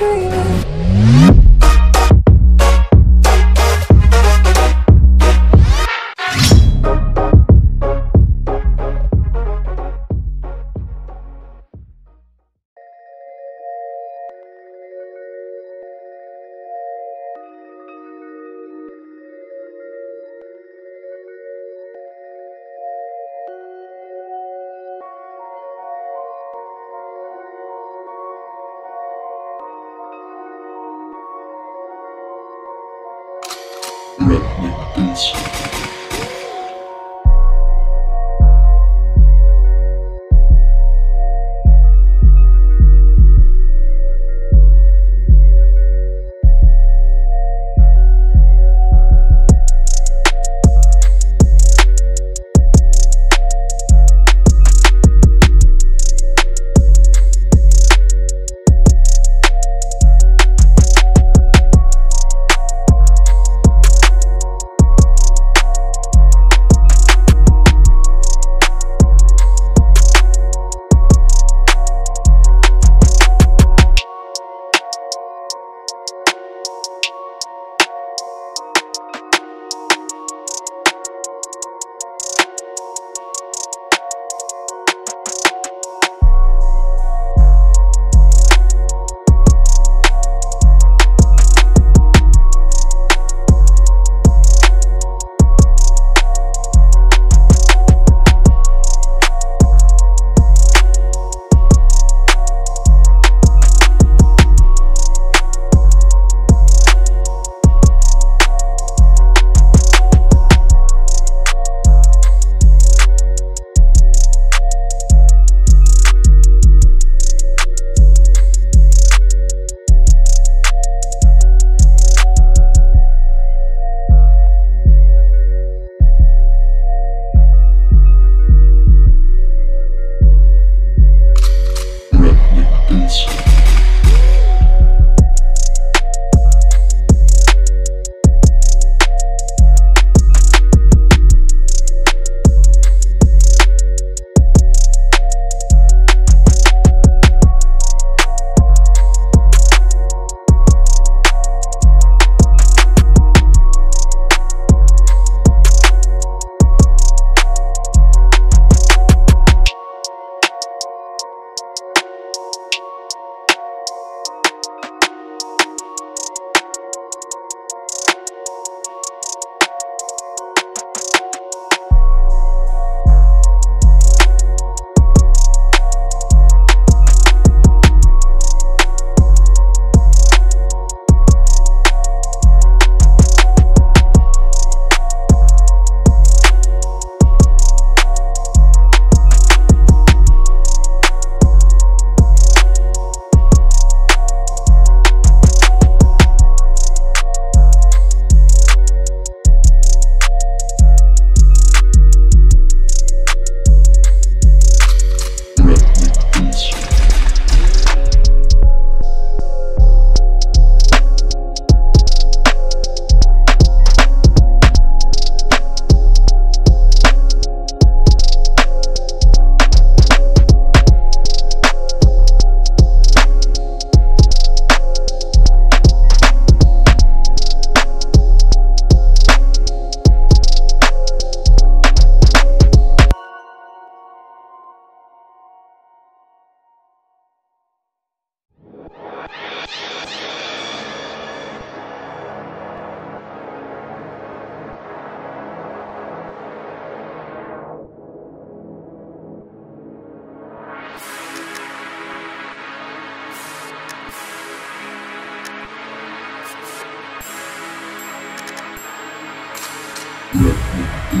Let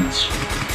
me be